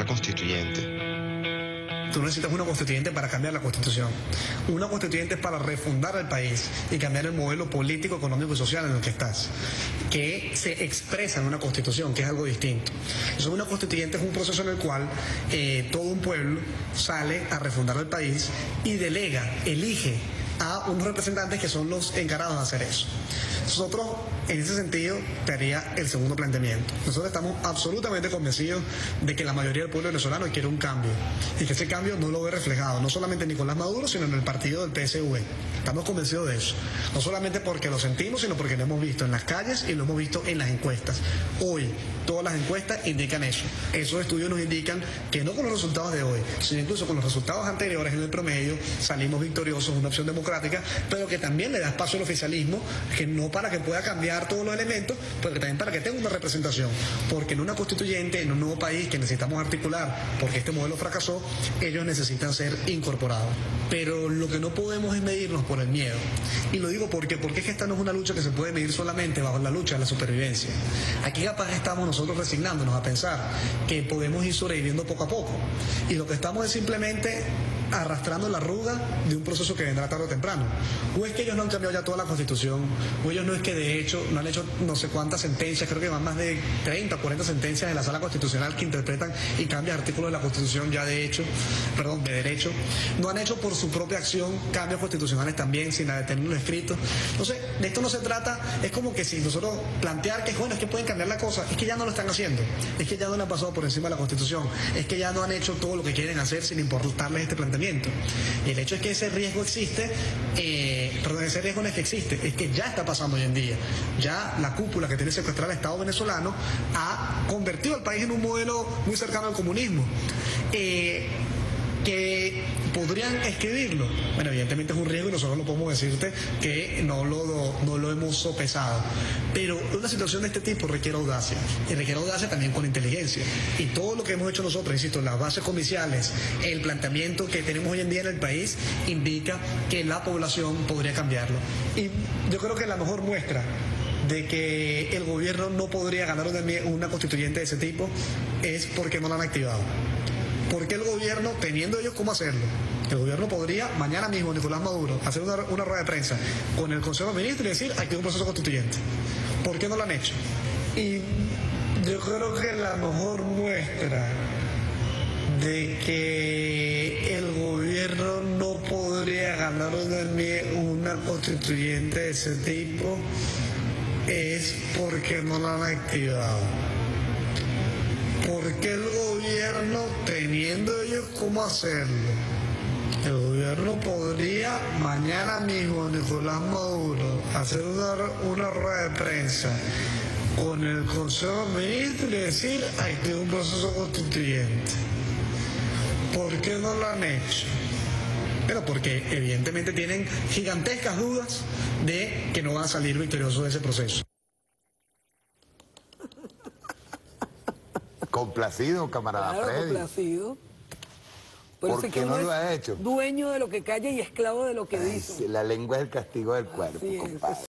la constituyente. Tú necesitas una constituyente para cambiar la constitución. Una constituyente es para refundar el país y cambiar el modelo político, económico y social en el que estás, que se expresa en una constitución, que es algo distinto. Entonces, una constituyente es un proceso en el cual todo un pueblo sale a refundar el país y delega, elige a unos representantes que son los encargados de hacer eso. Nosotros, en ese sentido, te haría el segundo planteamiento. Nosotros estamos absolutamente convencidos de que la mayoría del pueblo venezolano quiere un cambio y que ese cambio no lo ve reflejado, no solamente en Nicolás Maduro, sino en el partido del PSUV. Estamos convencidos de eso, no solamente porque lo sentimos, sino porque lo hemos visto en las calles y lo hemos visto en las encuestas. Hoy, todas las encuestas indican eso. Esos estudios nos indican que no con los resultados de hoy, sino incluso con los resultados anteriores en el promedio, salimos victoriosos, una opción democrática, pero que también le da espacio al oficialismo, que no para que pueda cambiar todos los elementos, pero que también para que tenga una representación, porque en una constituyente, en un nuevo país que necesitamos articular, porque este modelo fracasó, ellos necesitan ser incorporados. Pero lo que no podemos es medirnos por el miedo, y lo digo porque es que esta no es una lucha que se puede medir solamente bajo la lucha de la supervivencia. Aquí capaz estamos nosotros resignándonos a pensar que podemos ir sobreviviendo poco a poco, y lo que estamos es simplemente arrastrando la arruga de un proceso que vendrá tarde o temprano. O es que ellos no han cambiado ya toda la constitución, o ellos no es que de hecho no han hecho no sé cuántas sentencias, creo que van más de 30 o 40 sentencias de la sala constitucional que interpretan y cambian artículos de la constitución ya de hecho, perdón, de derecho. No han hecho por su propia acción cambios constitucionales también sin tenerlo escrito. Entonces, de esto no se trata, es como que si nosotros plantear que bueno, es que pueden cambiar la cosa, es que ya no lo están haciendo, es que ya no le han pasado por encima de la constitución, es que ya no han hecho todo lo que quieren hacer sin importarles este planteamiento. Y el hecho es que ese riesgo existe, ese riesgo no es que existe, es que ya está pasando hoy en día. Ya la cúpula que tiene secuestrada al Estado venezolano ha convertido al país en un modelo muy cercano al comunismo. Que podrían escribirlo. Bueno, evidentemente es un riesgo y nosotros no podemos decirte que no lo hemos sopesado. Pero una situación de este tipo requiere audacia. Y requiere audacia también con inteligencia. Y todo lo que hemos hecho nosotros, insisto, las bases comerciales, el planteamiento que tenemos hoy en día en el país, indica que la población podría cambiarlo. Y yo creo que la mejor muestra de que el gobierno no podría ganar una constituyente de ese tipo es porque no la han activado. Porque el gobierno, teniendo ellos cómo hacerlo, el gobierno podría mañana mismo, Nicolás Maduro, hacer una rueda de prensa con el Consejo de Ministros y decir, aquí hay un proceso constituyente. ¿Por qué no lo han hecho? Y yo creo que la mejor muestra de que el gobierno no podría ganar una constituyente de ese tipo es porque no la han activado. Porque el gobierno, teniendo ellos cómo hacerlo, el gobierno podría mañana mismo, Nicolás Maduro, hacer una rueda de prensa con el Consejo de Ministros y decir, hay que un proceso constituyente. ¿Por qué no lo han hecho? Pero porque evidentemente tienen gigantescas dudas de que no van a salir victoriosos de ese proceso. Complacido, camarada, claro, Freddy. Complacido. ¿Por qué no lo ha hecho? Dueño de lo que calla y esclavo de lo que dice. La lengua es el castigo del cuerpo, compadre.